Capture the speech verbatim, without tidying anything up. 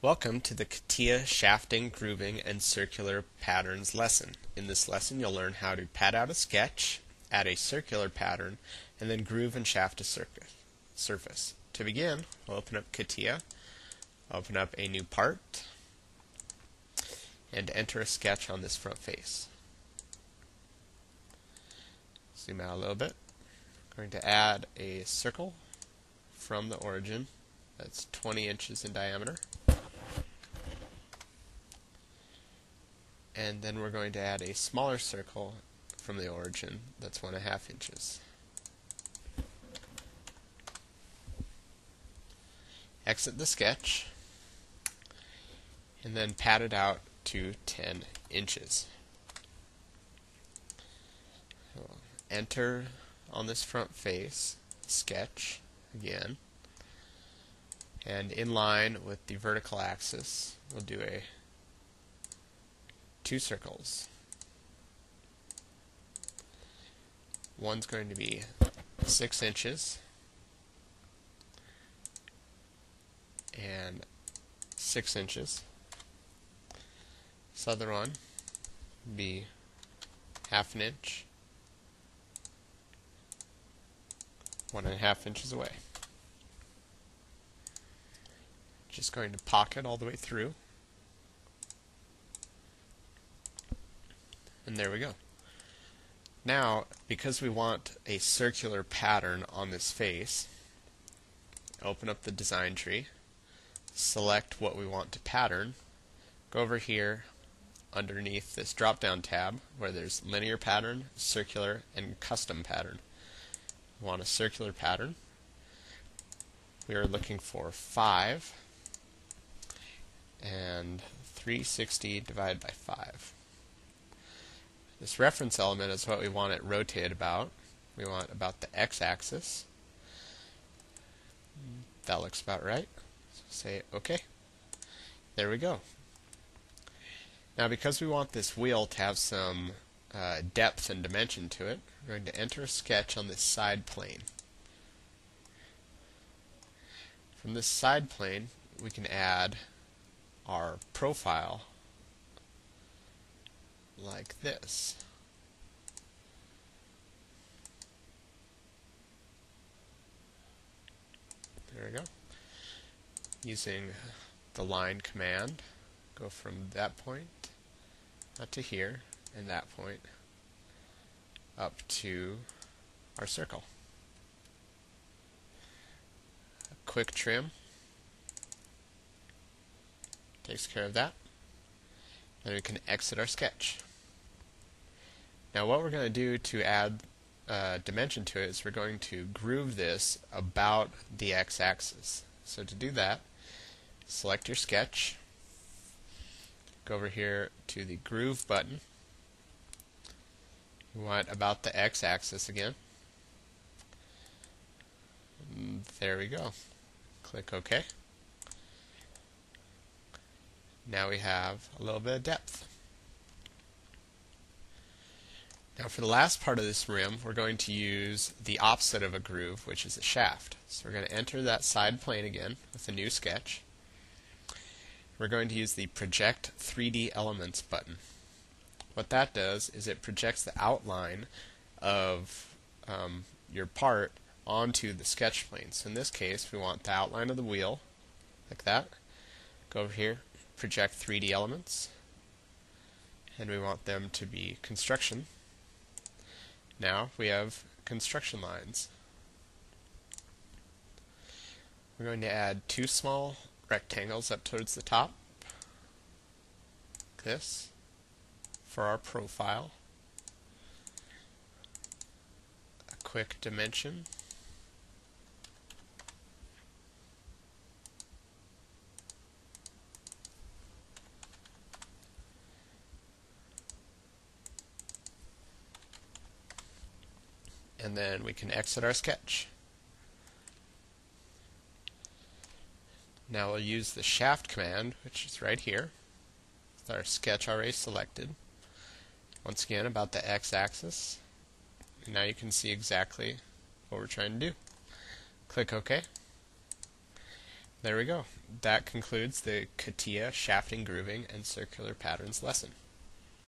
Welcome to the Catia Shafting, Grooving, and Circular Patterns lesson. In this lesson you'll learn how to pad out a sketch, add a circular pattern, and then groove and shaft a surface. To begin, we'll open up Catia, open up a new part, and enter a sketch on this front face. Zoom out a little bit. I'm going to add a circle from the origin that's twenty inches in diameter. And then we're going to add a smaller circle from the origin that's one and a half inches. Exit the sketch and then pad it out to ten inches. Enter on this front face sketch again, and in line with the vertical axis we'll do a two circles. One's going to be six inches and six inches. This other one will be half an inch, one and a half inches away. Just going to pocket all the way through. And there we go. Now, because we want a circular pattern on this face, open up the design tree, select what we want to pattern, go over here underneath this drop-down tab where there's linear pattern, circular, and custom pattern. We want a circular pattern. We are looking for five, and three hundred sixty divided by five. This reference element is what we want it rotated about. We want about the x-axis. That looks about right. So say OK. There we go. Now, because we want this wheel to have some uh, depth and dimension to it, we're going to enter a sketch on this side plane. From this side plane, we can add our profile like this. There we go. Using the line command, go from that point up to here, and that point up to our circle. A quick trim takes care of that. Then we can exit our sketch. Now what we're going to do to add uh, dimension to it is we're going to groove this about the x-axis. So to do that, select your sketch, go over here to the groove button. You want about the x-axis again. And there we go. Click OK. Now we have a little bit of depth. Now for the last part of this rim, we're going to use the opposite of a groove, which is a shaft. So we're going to enter that side plane again with a new sketch. We're going to use the Project three D Elements button. What that does is it projects the outline of um, your part onto the sketch plane. So in this case, we want the outline of the wheel, like that. Go over here, project three D elements, and we want them to be construction. Now we have construction lines. We're going to add two small rectangles up towards the top, like this, for our profile. A quick dimension. And then we can exit our sketch. Now we'll use the shaft command, which is right here, with our sketch already selected. Once again, about the x-axis. Now you can see exactly what we're trying to do. Click OK. There we go. That concludes the Catia shafting, grooving, and circular patterns lesson.